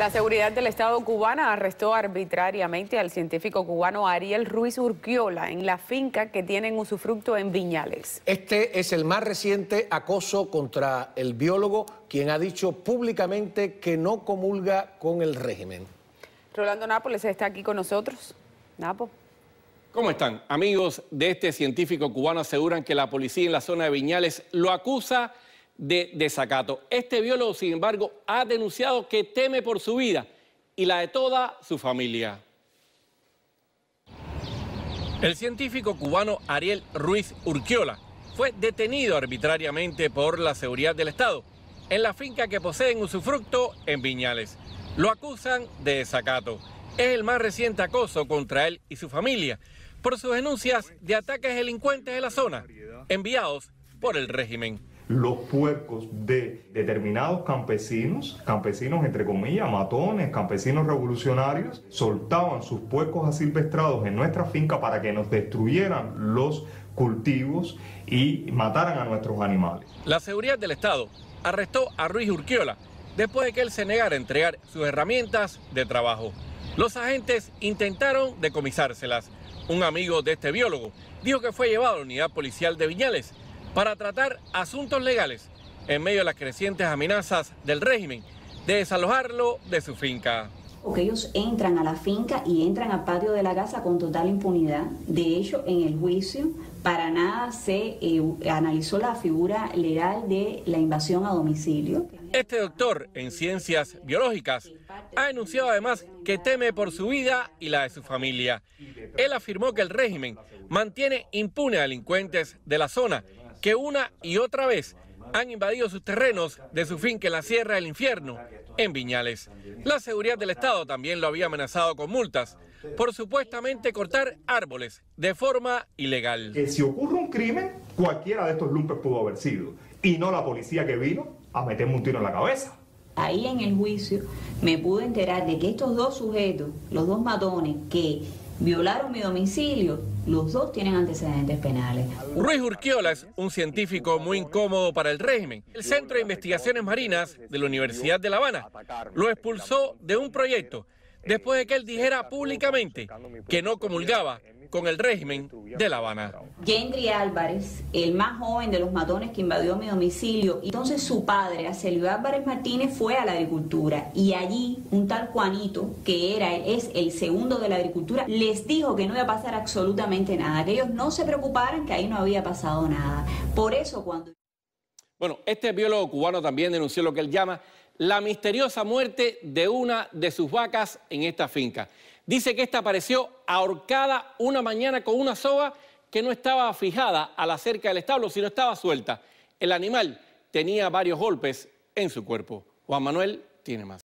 La seguridad del Estado cubana arrestó arbitrariamente al científico cubano Ariel Ruiz Urquiola en la finca que tiene en usufructo en Viñales. Este es el más reciente acoso contra el biólogo, quien ha dicho públicamente que no comulga con el régimen. Rolando Nápoles está aquí con nosotros. Napo. ¿Cómo están? Amigos de este científico cubano aseguran que la policía en la zona de Viñales lo acusa de desacato. Este biólogo, sin embargo, ha denunciado que teme por su vida y la de toda su familia. El científico cubano Ariel Ruiz Urquiola fue detenido arbitrariamente por la seguridad del Estado en la finca que posee en usufructo en Viñales. Lo acusan de desacato. Es el más reciente acoso contra él y su familia por sus denuncias de ataques delincuentes de la zona enviados por el régimen. Los puercos de determinados campesinos entre comillas, matones, campesinos revolucionarios, soltaban sus puercos asilvestrados en nuestra finca para que nos destruyeran los cultivos y mataran a nuestros animales. La seguridad del Estado arrestó a Ruiz Urquiola después de que él se negara a entregar sus herramientas de trabajo. Los agentes intentaron decomisárselas. Un amigo de este biólogo dijo que fue llevado a la unidad policial de Viñales para tratar asuntos legales en medio de las crecientes amenazas del régimen de desalojarlo de su finca. Porque ellos entran a la finca y entran al patio de la casa con total impunidad. De hecho, en el juicio para nada se analizó la figura legal de la invasión a domicilio. Este doctor en ciencias biológicas ha denunciado además que teme por su vida y la de su familia. Él afirmó que el régimen mantiene impune a delincuentes de la zona que una y otra vez han invadido sus terrenos de su finca en la Sierra del Infierno, en Viñales. La seguridad del Estado también lo había amenazado con multas por supuestamente cortar árboles de forma ilegal. Que si ocurre un crimen, cualquiera de estos lumpes pudo haber sido, y no la policía que vino a meterme un tiro en la cabeza. Ahí en el juicio me pude enterar de que estos dos sujetos, los dos matones que violaron mi domicilio, los dos tienen antecedentes penales. Ruiz Urquiola es un científico muy incómodo para el régimen. El Centro de Investigaciones Marinas de la Universidad de La Habana lo expulsó de un proyecto después de que él dijera públicamente que no comulgaba con el régimen de La Habana. Gendry Álvarez, el más joven de los matones que invadió mi domicilio, entonces su padre, Acelio Álvarez Martínez, fue a la agricultura y allí un tal Juanito, que es el segundo de la agricultura, les dijo que no iba a pasar absolutamente nada, que ellos no se preocuparan, que ahí no había pasado nada. Por eso cuando... Bueno, este biólogo cubano también denunció lo que él llama la misteriosa muerte de una de sus vacas en esta finca. Dice que esta apareció ahorcada una mañana con una soga que no estaba fijada a la cerca del establo, sino estaba suelta. El animal tenía varios golpes en su cuerpo. Juan Manuel tiene más.